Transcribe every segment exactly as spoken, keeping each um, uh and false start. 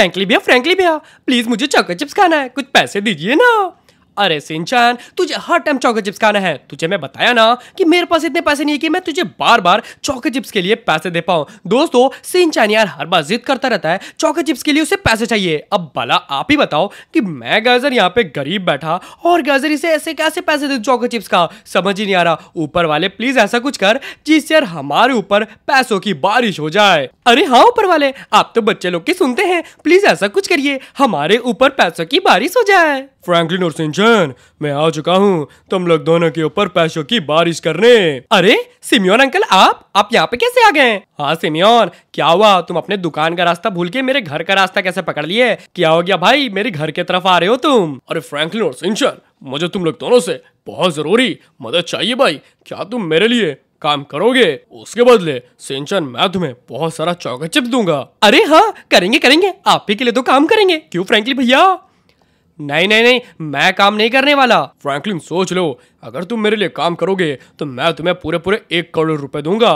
Frankly भैया frankly भैया please मुझे चॉकलेट चिप्स खाना है, कुछ पैसे दीजिए ना। अरे शिनचैन, तुझे हर टाइम चॉकलेट चिप्स खाना है, तुझे मैं बताया ना कि मेरे पास इतने पैसे नहीं है कि मैं तुझे बार बार चॉकलेट चिप्स के लिए पैसे दे पाऊं। दोस्तों, शिनचैन यार हर बार जिद करता रहता है, चॉकलेट चिप्स के लिए उसे पैसे चाहिए। अब भला आप ही बताओ कि मैं गाजर यहाँ पे गरीब बैठा और गाजर इसे ऐसे कैसे पैसे दे चॉकलेट चिप्स का, समझ ही नहीं आ रहा। ऊपर वाले प्लीज ऐसा कुछ कर जिससे यार हमारे ऊपर पैसों की बारिश हो जाए। अरे हाँ ऊपर वाले, आप तो बच्चे लोग की सुनते हैं, प्लीज ऐसा कुछ करिए, हमारे ऊपर पैसों की बारिश हो जाए। फ्रैंकलिन और शिनचैन, मैं आ चुका हूँ तुम लोग दोनों के ऊपर पैसों की बारिश करने। अरे सिमियोन अंकल, आप आप यहाँ पे कैसे आ गए? हाँ सिमियोन, क्या हुआ, तुम अपने दुकान का रास्ता भूल के मेरे घर का रास्ता कैसे पकड़ लिए? क्या हो गया भाई, मेरे घर के तरफ आ रहे हो तुम? अरे फ्रैंकलिन और शिनचैन, मुझे तुम लोग दोनों से बहुत जरूरी मदद चाहिए भाई। क्या तुम मेरे लिए काम करोगे? उसके बदले शिनचैन, मैं तुम्हें बहुत सारा चॉकलेट चिप्स दूंगा। अरे हाँ करेंगे करेंगे, आप ही के लिए तो काम करेंगे, क्यों फ्रैंकलिन भैया? नहीं नहीं नहीं, मैं काम नहीं करने वाला। फ्रैंकलिन सोच लो, अगर तुम मेरे लिए काम करोगे तो मैं तुम्हें पूरे पूरे एक करोड़ रुपए दूंगा।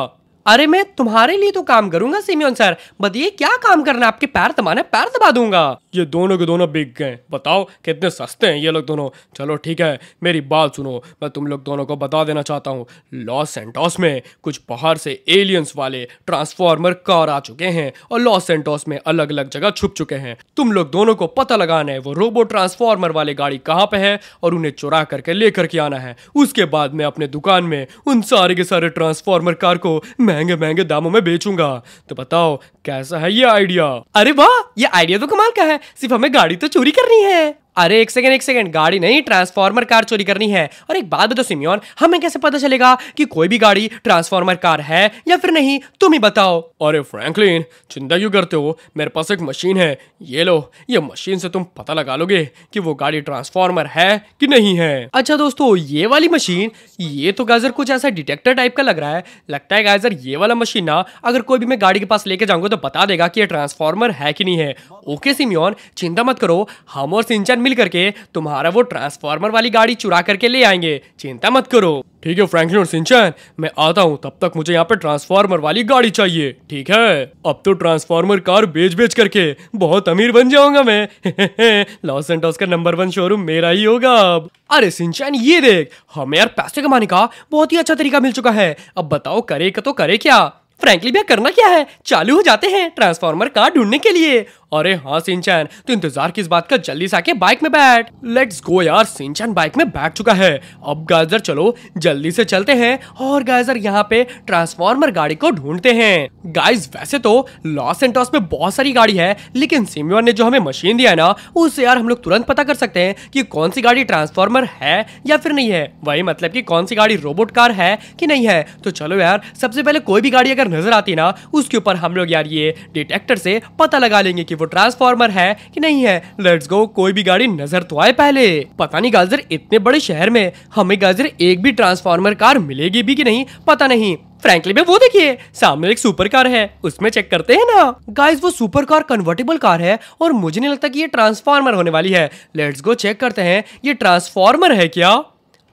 अरे मैं तुम्हारे लिए तो काम करूंगा सिमियन सर, बताइए क्या काम करना है, आपके पैर दबाना, पैर दबा दूंगा। ये दोनों के दोनों बिक गए, बताओ कितने सस्ते हैं ये लोग दोनों। चलो ठीक है, मेरी बात सुनो, मैं तुम लोग दोनों को बता देना चाहता हूँ, लॉस सेंटोस में कुछ बाहर से एलियंस वाले ट्रांसफॉर्मर कार आ चुके हैं और लॉस सेंटोस में अलग अलग जगह छुप चुके हैं। तुम लोग दोनों को पता लगाना है वो रोबोट ट्रांसफॉर्मर वाली गाड़ी कहाँ पे है और उन्हें चुरा करके लेकर के आना है। उसके बाद मैं अपने दुकान में उन सारे के सारे ट्रांसफॉर्मर कार को महंगे महंगे दामों में बेचूंगा। तो बताओ कैसा है ये आइडिया? अरे वाह, ये आइडिया तो कमाल का है, सिर्फ हमें गाड़ी तो चोरी करनी है। अरे एक सेकंड एक सेकंड, गाड़ी नहीं ट्रांसफॉर्मर कार चोरी करनी है। और एक बात बताओ सिमियन, हमें कैसे पता चलेगा कि कोई भी गाड़ी ट्रांसफॉर्मर कार है या फिर नहीं, तुम ही बताओ। अरे फ्रैंकलिन, चिंता क्यों करते हो, मेरे पास एक मशीन है, ये लो, ये मशीन से तुम पता लगा लोगे कि वो गाड़ी ट्रांसफॉर्मर है कि नहीं है। अच्छा दोस्तों, ये वाली मशीन, ये तो गाजर कुछ ऐसा डिटेक्टर टाइप का लग रहा है, लगता है गाजर ये वाला मशीन ना अगर कोई भी मैं गाड़ी के पास लेके जाऊंगा तो बता देगा कि ये ट्रांसफॉर्मर है कि नहीं है। ओके सिमियन, चिंता मत करो, हम और शिनचैन मिल करके तुम्हारा वो ट्रांसफॉर्मर वाली गाड़ी चुरा करके ले आएंगे, चिंता मत करो। ठीक है फ्रैंकलिन और शिनचैन, मैं आता हूँ, तब तक मुझे यहाँ पे ट्रांसफॉर्मर वाली गाड़ी चाहिए। ठीक है, अब तो ट्रांसफॉर्मर कार बेच बेच करके बहुत अमीर बन जाऊंगा मैं। लॉस सेंटोस का नंबर वन शोरूम मेरा ही होगा अब। अरे शिनचैन, ये देख, हमें यार पैसे कमाने का बहुत ही अच्छा तरीका मिल चुका है, अब बताओ करे तो करे क्या। फ्रैंकली भैया करना क्या है, चालू हो जाते हैं ट्रांसफॉर्मर कार ढूंढने के लिए। अरे हाँ शिनचैन, तो इंतजार किस बात का, जल्दी से आके बाइक में बैठ। लेट्स गो यार, शिनचैन बाइक में बैठ चुका है। अब गाजर चलो जल्दी से चलते हैं और गाजर यहाँ पे ट्रांसफॉर्मर गाड़ी को ढूंढते हैं। गाइस वैसे तो लॉस सेंटोस में बहुत सारी गाड़ी है, लेकिन सिमियन ने जो हमें मशीन दिया है ना, उससे यार हम लोग तुरंत पता कर सकते हैं कि कौन सी गाड़ी ट्रांसफॉर्मर है या फिर नहीं है, वही मतलब की कौन सी गाड़ी रोबोट कार है कि नहीं है। तो चलो यार, सबसे पहले कोई भी गाड़ी अगर नजर आती ना, उसके ऊपर हम लोग यार ये डिटेक्टर से पता लगा लेंगे कि वो ट्रांसफॉर्मर है कि नहीं है। लेट्स गो, कोई भी गाड़ी नजर तो आए पहले। पता नहीं गाजर, इतने बड़े शहर में हमें गाजर एक भी ट्रांसफॉर्मर कार मिलेगी भी कि नहीं, पता नहीं। फ्रैंकली भैया वो देखिए सामने एक सुपर कार है, उसमें चेक करते हैं ना। गाइस वो सुपर कार कन्वर्टेबल कार है और मुझे नहीं लगता कि ये ट्रांसफॉर्मर होने वाली है। लेट्स गो चेक करते हैं, ये ट्रांसफॉर्मर है क्या?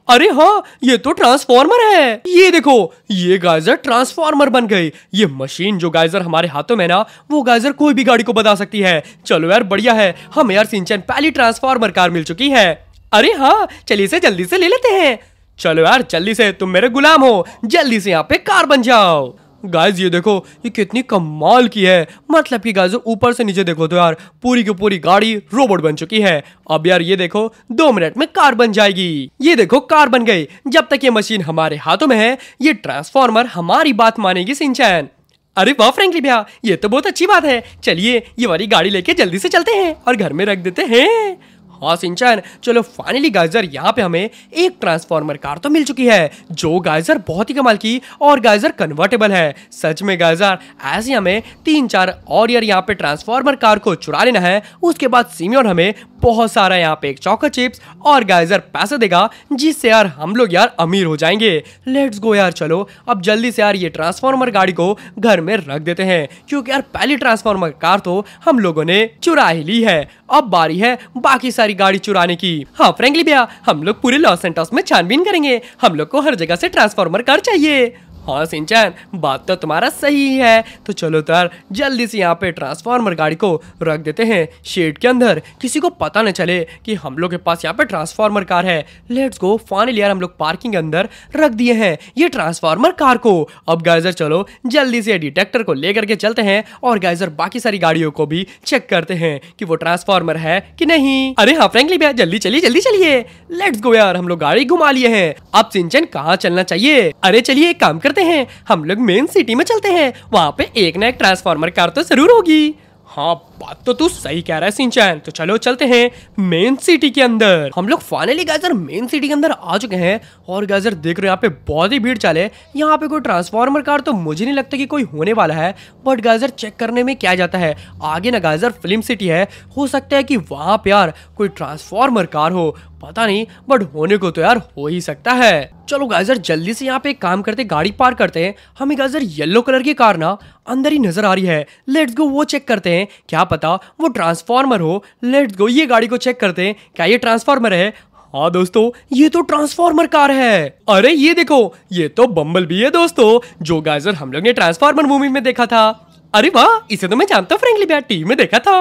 अरे हाँ, ये तो ट्रांसफॉर्मर है। ये देखो, ये गाइजर ट्रांसफॉर्मर बन गई। ये मशीन जो गाइजर हमारे हाथों में ना, वो गाइजर कोई भी गाड़ी को बता सकती है। चलो यार बढ़िया है, हमें यार शिनचैन पहली ट्रांसफॉर्मर कार मिल चुकी है। अरे हाँ, चलिए इसे जल्दी से ले लेते हैं। चलो यार जल्दी से, तुम मेरे गुलाम हो, जल्दी से यहाँ पे कार बन जाओ। गाइज ये देखो, ये कितनी कमाल की है, मतलब कि गाइज ऊपर से नीचे देखो तो यार पूरी की पूरी गाड़ी रोबोट बन चुकी है। अब यार ये देखो, दो मिनट में कार बन जाएगी। ये देखो कार बन गई। जब तक ये मशीन हमारे हाथों में है, ये ट्रांसफॉर्मर हमारी बात मानेगी शिनचैन। अरे वाह फ्रैंकली भैया, ये तो बहुत अच्छी बात है। चलिए ये वाली गाड़ी लेके जल्दी से चलते हैं और घर में रख देते हैं। हाँ शिनचैन, चलो फाइनली गाइजर यहाँ पे हमें एक ट्रांसफॉर्मर कार तो मिल चुकी है, जो गाइजर बहुत ही कमाल की और गाइजर कन्वर्टेबल है। सच में गाइजर ऐसे हमें तीन चार और यार यहाँ पे ट्रांसफॉर्मर कार को चुरा लेना है। उसके बाद सिमियन हमें बहुत सारा यहाँ पे एक चॉकलेट चिप्स और गाइजर पैसे देगा, जिससे यार हम लोग यार अमीर हो जाएंगे। लेट्स गो यार, चलो अब जल्दी से यार ये ट्रांसफॉर्मर गाड़ी को घर में रख देते हैं, क्योंकि यार पहली ट्रांसफॉर्मर कार तो हम लोगों ने चुरा ही ली है। अब बारी है बाकी सारी गाड़ी चुराने की। हाँ फ्रैंकली भैया, हम लोग पूरे लॉस सेंटोस में छानबीन करेंगे, हम लोग को हर जगह से ट्रांसफॉर्मर कार चाहिए। हाँ शिनचैन, बात तो तुम्हारा सही है। तो चलो यार जल्दी से यहाँ पे ट्रांसफार्मर गाड़ी को रख देते हैं शेड के अंदर, किसी को पता न चले कि हम लोग के पास यहाँ पे ट्रांसफार्मर कार है। Let's go. फाइनली यार हम लोग पार्किंग के अंदर रख दिए हैं ये ट्रांसफार्मर कार को। अब गाइजर चलो जल्दी से डिटेक्टर को लेकर के चलते हैं और गाइजर बाकी सारी गाड़ियों को भी चेक करते हैं कि वो ट्रांसफार्मर है कि नहीं। अरे हाँ फ्रैंकली भैया, जल्दी चलिए जल्दी चलिए। लेट्स गो यार, हम लोग गाड़ी घुमा लिए हैं। अब शिनचैन कहाँ चलना चाहिए? अरे चलिए एक काम करते हैं, हम लोग मेन सिटी में चलते हैं, वहाँ पे एक ना एक ट्रांसफार्मर कार तो जरूर होगी। हाँ बात तो तू सही कह रहा है शिनचैन। तो चलो चलते हैं मेन सिटी के अंदर। हम लोग फाइनली गाजर मेन सिटी के अंदर आ चुके हैं और गाजर देख रहे हो यहाँ पे बहुत ही भीड़ चाले। यहाँ पे कोई ट्रांसफार्मर कार तो मुझे नहीं लगता कि कोई होने वाला है, बट गाजर चेक करने में क्या जाता है। आगे ना गाजर फिल्म सिटी है, हो सकता है कि वहाँ पे यार कोई ट्रांसफार्मर कार हो, पता नहीं, बट होने को तो यार हो ही सकता है। चलो गाजर जल्दी से यहाँ पे एक काम करते, गाड़ी पार्क करते हैं। हमें गाजर येलो कलर की कार ना अंदर ही नजर आ रही है। लेट्स गो वो चेक करते हैं, क्या पता वो ट्रांसफार्मर हो। लेट्स गो ये गाड़ी को चेक करते हैं, क्या ये ट्रांसफार्मर है? हाँ दोस्तों ये तो ट्रांसफार्मर कार है। अरे ये देखो, ये तो बम्बलबी है दोस्तों, जो गाजर हम लोग ने ट्रांसफार्मर मूवी में देखा था। अरे वाह, इसे तो मैं जानता हूँ फ्रैंकली भैया, टीवी में देखा था।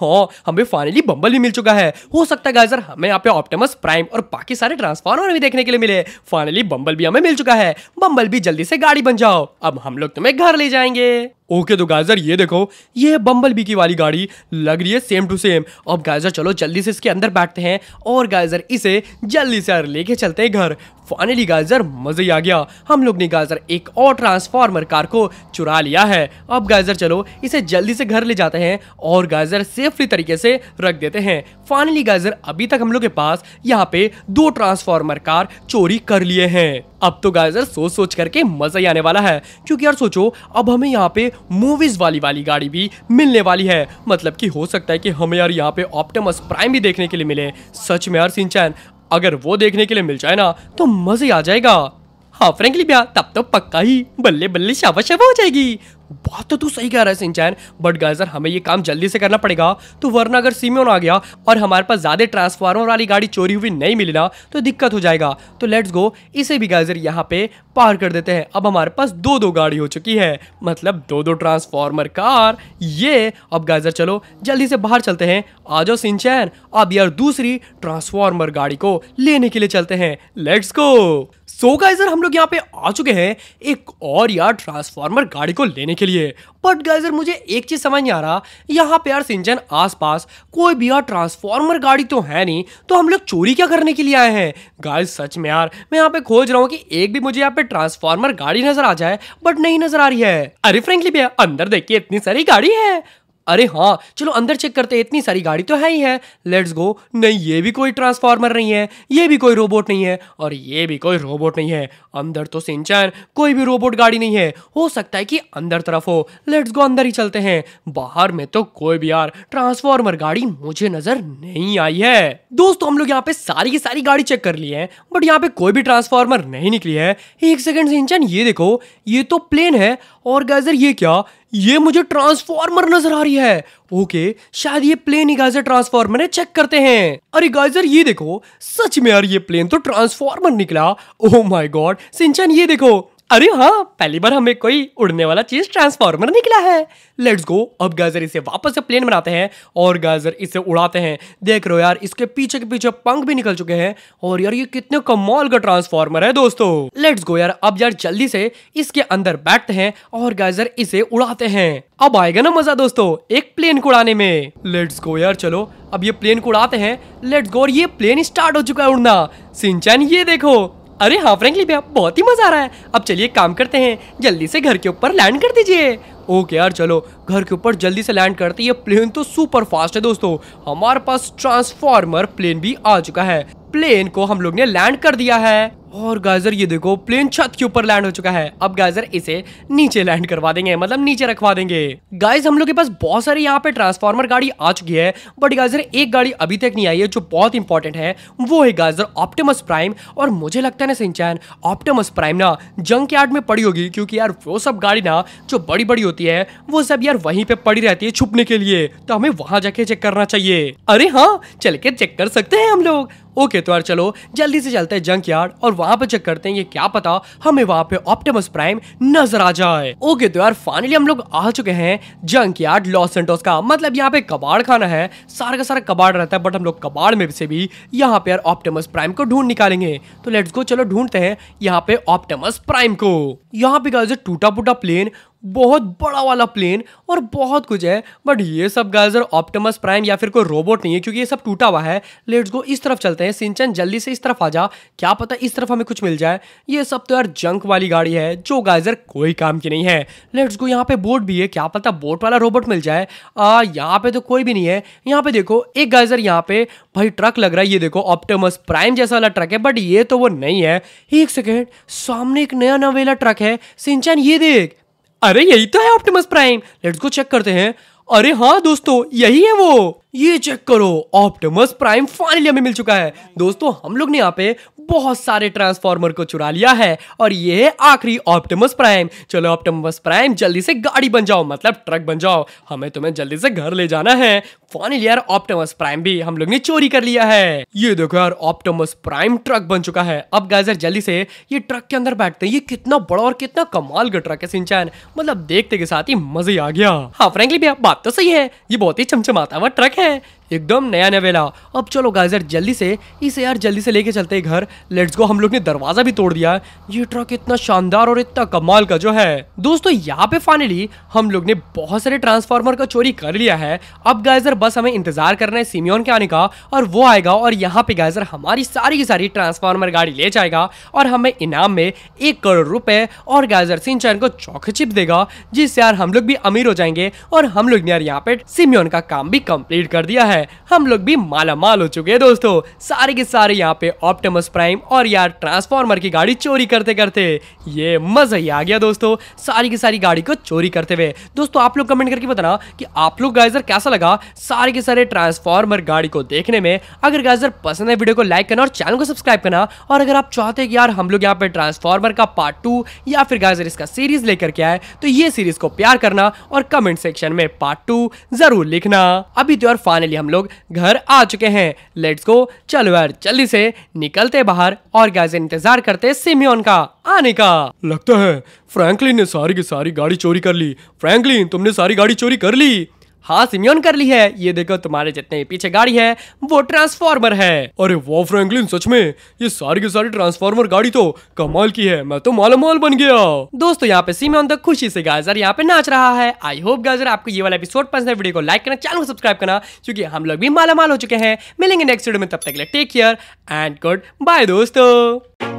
हाँ हमें फाइनली बम्बलबी मिल चुका है। हो सकता है गाइजर हमें यहाँ पे ऑप्टिमस प्राइम और बाकी सारे ट्रांसफार्मर भी देखने के लिए मिले। फाइनली बम्बलबी हमें मिल चुका है। बम्बलबी जल्दी से गाड़ी बन जाओ, अब हम लोग तुम्हें घर ले जाएंगे। ओके तो गाइजर ये देखो, ये बम्बलबी की वाली गाड़ी लग रही है सेम टू सेम। अब गाइजर चलो जल्दी से इसके अंदर बैठते हैं और गाइजर इसे जल्दी से लेके चलते हैं घर। फाइनली गाइजर मज़े आ गया, हम लोग ने गाइजर एक और ट्रांसफार्मर कार को चुरा लिया है। अब गाइजर चलो इसे जल्दी से घर ले जाते हैं और गाइजर सेफली तरीके से रख देते हैं। फाइनली गाइजर अभी तक हम लोग के पास यहाँ पे दो ट्रांसफार्मर कार चोरी कर लिए हैं। अब तो गाइजर सोच सोच करके मज़ा ही आने वाला है, क्योंकि यार सोचो अब हमें यहाँ पे मूवीज वाली वाली गाड़ी भी मिलने वाली है। मतलब कि हो सकता है कि हमें यार यहाँ पे ऑप्टिमस प्राइम भी देखने के लिए मिले। सच में यार शिनचैन, अगर वो देखने के लिए मिल जाए ना तो मज़े आ जाएगा। हाँ फ्रैंकली भैया, तब तो पक्का ही बल्ले बल्ले शावा शावा हो जाएगी। बात तो तू सही कह रहा है शिनचैन, बट गाइजर हमें ये काम जल्दी से करना पड़ेगा, तो वरना अगर सिमियन आ गया और हमारे पास ज़्यादा ट्रांसफार्मर वाली गाड़ी चोरी हुई नहीं मिली ना तो दिक्कत हो जाएगा। तो लेट्स गो इसे भी गाइजर यहाँ पे पार कर देते हैं। अब हमारे पास दो दो गाड़ी हो चुकी है, मतलब दो दो ट्रांसफार्मर कार ये। अब गाइजर चलो जल्दी से बाहर चलते हैं। आ जाओ शिनचैन, अब यार दूसरी ट्रांसफार्मर गाड़ी को लेने के लिए चलते हैं। Let's go. सो गाइजर हम लोग यहाँ पे आ चुके हैं एक और यार ट्रांसफार्मर गाड़ी को लेने के लिए। बट गाइजर मुझे एक चीज समझ नहीं आ रहा, यहाँ पे यार शिनचैन आसपास कोई भी यार ट्रांसफार्मर गाड़ी तो है नहीं, तो हम लोग चोरी क्या करने के लिए आए हैं? गाइस सच में यार मैं यहाँ पे खोज रहा हूँ कि एक भी मुझे यहाँ पे ट्रांसफार्मर गाड़ी नजर आ जाए, बट नहीं नजर आ रही है। अरे फ्रैंकली भैया अंदर देखिए, इतनी सारी गाड़ी है। अरे हाँ चलो अंदर चेक करते हैं, इतनी सारी गाड़ी तो है ही है। Let's go. नहीं ये भी कोई ट्रांसफार्मर नहीं है, ये भी कोई रोबोट नहीं है और ये भी कोई रोबोट नहीं है। अंदर तो शिनचैन कोई भी रोबोट गाड़ी नहीं है, हो सकता है कि अंदर तरफ हो। लेट्स गो अंदर ही चलते हैं। बाहर में तो कोई भी यार ट्रांसफार्मर गाड़ी मुझे नजर नहीं आई है। दोस्तों हम लोग यहाँ पे सारी की सारी गाड़ी चेक कर ली है, बट यहाँ पे कोई भी ट्रांसफार्मर नहीं निकली है। एक सेकेंड शिनचैन, ये देखो ये तो प्लेन है और गाइजर ये क्या, ये मुझे ट्रांसफार्मर नजर आ रही है। ओके शायद ये प्लेन ही गाइजर ट्रांसफार्मर है, चेक करते हैं। अरे गाइजर ये देखो, सच में यार ये प्लेन तो ट्रांसफार्मर निकला। ओह माय गॉड शिनचैन ये देखो। अरे हाँ पहली बार हमें कोई उड़ने वाला चीज ट्रांसफार्मर निकला है। Let's go. अब गाइजर इसे वापस से प्लेन बनाते हैं और गाइजर इसे उड़ाते हैं। देख रहे हो यार इसके पीछे के पीछे पंख भी निकल चुके हैं और यार ये कितने कमाल का ट्रांसफार्मर है दोस्तों। लेट्स गो यार, अब यार जल्दी से इसके अंदर बैठते हैं और गाइजर इसे उड़ाते हैं। अब आएगा ना मजा दोस्तों एक प्लेन को उड़ाने में। लेट्स गो यार चलो अब ये प्लेन को उड़ाते हैं। Let's go. और ये प्लेन स्टार्ट हो चुका है उड़ना। शिनचैन ये देखो। अरे हाँ फ्रैंकली भैया बहुत ही मजा आ रहा है। अब चलिए काम करते हैं, जल्दी से घर के ऊपर लैंड कर दीजिए। ओके यार चलो घर के ऊपर जल्दी से लैंड करते हैं। ये प्लेन तो सुपर फास्ट है दोस्तों, हमारे पास ट्रांसफार्मर प्लेन भी आ चुका है। प्लेन को हम लोग ने लैंड कर दिया है और गाइजर ये देखो प्लेन छत के ऊपर लैंड हो चुका है। अब गाइजर इसे नीचे लैंड करवा देंगे, मतलब नीचे रखवा देंगे। गाइज हम लोग के पास बहुत सारी यहाँ पे ट्रांसफार्मर गाड़ी आ चुकी है, बट गाइजर एक गाड़ी अभी तक नहीं आई है जो बहुत इंपॉर्टेंट है। वो है गाइजर ऑप्टिमस प्राइम। और मुझे लगता है ना शिनचैन, ऑप्टिमस प्राइम ना जंकयार्ड में पड़ी होगी, क्योंकि यार वो सब गाड़ी ना जो बड़ी बड़ी होती है वो सब यार वहीं पे पड़ी रहती है छुपने के लिए, तो हमें वहां जाके चेक करना चाहिए। अरे हाँ चल के चेक कर सकते हैं हम लोग। ओके तो यार चलो जल्दी से चलते हैं जंकयार्ड और वहां पे चेक करते हैं, ये क्या पता हमें वहां पे ऑप्टिमस प्राइम नजर आ जाए। ओके तो यार फाइनली हम लोग आ चुके हैं जंकयार्ड लॉस सैंटोस का, मतलब यहाँ पे कबाड़ खाना है, सारा का सारा कबाड़ रहता है, बट हम लोग कबाड़ में से भी यहाँ पे यार ऑप्टिमस प्राइम को ढूंढ निकालेंगे। तो लेट्स गो, चलो ढूंढते हैं यहाँ पे ऑप्टिमस प्राइम को। यहाँ पे गाइस टूटा फूटा प्लेन, बहुत बड़ा वाला प्लेन और बहुत कुछ है, बट ये सब गाइस ऑप्टिमस प्राइम या फिर कोई रोबोट नहीं है क्योंकि ये सब टूटा हुआ है। लेट्स गो इस तरफ चलते हैं। शिनचैन जल्दी से इस तरफ आ जा, क्या पता इस तरफ हमें कुछ मिल जाए। ये सब तो यार जंक वाली गाड़ी है जो गाइस कोई काम की नहीं है। लेट्स गो यहाँ पे बोट भी है, क्या पता बोट वाला रोबोट मिल जाए। आ, यहाँ पे तो कोई भी नहीं है। यहाँ पे देखो एक गाइस यहाँ पे भाई ट्रक लग रहा है, ये देखो ऑप्टिमस प्राइम जैसा वाला ट्रक है, बट ये तो वो नहीं है। एक सेकेंड, सामने एक नया नवेला ट्रक है। शिनचैन ये देख, अरे यही तो है Optimus Prime. Let's go check करते हैं। अरे हाँ दोस्तों, यही है वो, ये चेक करो ऑप्टिमस प्राइम फाइनली हमें मिल चुका है। दोस्तों हम लोग ने यहाँ पे बहुत सारे ट्रांसफॉर्मर को चुरा लिया है और ये है आखिरी ऑप्टिमस प्राइम। चलो ऑप्टिमस प्राइम जल्दी से गाड़ी बन जाओ, मतलब ट्रक बन जाओ, हमें तुम्हें जल्दी से घर ले जाना है। फाइनली यार ऑप्टिमस प्राइम भी हम लोग ने चोरी कर लिया है। ये देखो यार ऑप्टिमस प्राइम ट्रक बन चुका है। अब गाइजर जल्दी से ये ट्रक के अंदर बैठते हैं। ये कितना बड़ा और कितना कमाल का ट्रक है शिनचैन, मतलब देखते के साथ ही मजे आ गया। हाँ फ्रैंकली भैया बात तो सही है, ये बहुत ही चमचमाता हुआ ट्रक है, एकदम नया नवेला। अब चलो गाइजर जल्दी से इसे यार जल्दी से लेके चलते हैं घर। लेट्स गो, हम लोग ने दरवाजा भी तोड़ दिया। ये ट्रक इतना शानदार और इतना कमाल का जो है। दोस्तों यहाँ पे फाइनली हम लोग ने बहुत सारे ट्रांसफार्मर का चोरी कर लिया है। अब गाइजर बस हमें इंतजार करना है सिमियन के आने का, और वो आएगा और यहाँ पे गाइजर हमारी सारी की सारी ट्रांसफार्मर गाड़ी ले जाएगा और हमें इनाम में एक करोड़ रुपए और गाइजर शिनचैन को चॉकलेट चिप देगा, जिससे यार हम लोग भी अमीर हो जाएंगे। और हम लोग ने यार यहाँ पे सिमियन का काम भी कंप्लीट कर दिया है, हम लोग भी माला माल हो चुके हैं। दोस्तों सारे के सारे यहाँ पे ऑप्टिमस प्राइम और यार ट्रांसफॉर्मर की गाड़ी चोरी करते करते ये मजा ही आ गया दोस्तों, सारी की सारी गाड़ी को चोरी करते हुए। दोस्तों आप लोग कमेंट करके बताना कि आप लोग गाइजर कैसा लगा सारे के सारे ट्रांसफॉर्मर गाड़ी को देखने में। अगर गाइजर पसंद है वीडियो को लाइक करना और चैनल को सब्सक्राइब करना, और अगर आप चाहते हैं कि यार हम लोग यहाँ पे ट्रांसफॉर्मर का पार्ट टू या फिर गाइजर इसका सीरीज लेकर के आए, तो ये सीरीज को प्यार करना और कमेंट सेक्शन में पार्ट टू जरूर लिखना। अभी तो यार फाइनली हम लोग घर आ चुके हैं। लेट्स गो, चलो यार जल्दी से निकलते बाहर और गाइस इंतजार करते सिमियन का आने का। लगता है फ्रैंकलिन ने सारी की सारी गाड़ी चोरी कर ली। फ्रैंकलिन तुमने सारी गाड़ी चोरी कर ली? हाँ सिमियन कर ली है। ये देखो तुम्हारे जितने पीछे गाड़ी है वो ट्रांसफॉर्मर है। अरे वाह फ्रैंकलिन, सच में ये सारी की सारी ट्रांसफॉर्मर गाड़ी तो कमाल की है, मैं तो मालामाल बन गया। दोस्तों यहाँ पे सिमियन तो खुशी से गाइजर यहाँ पे नाच रहा है। आई होप गाइजर आपको ये वाला एपिसोड पसंद है। वीडियो को लाइक करना, चैनल को सब्सक्राइब करना, क्योंकि हम लोग भी मालामाल हो चुके हैं। मिलेंगे नेक्स्ट वीडियो में, तब तक के लिए take care and good bye दोस्तों।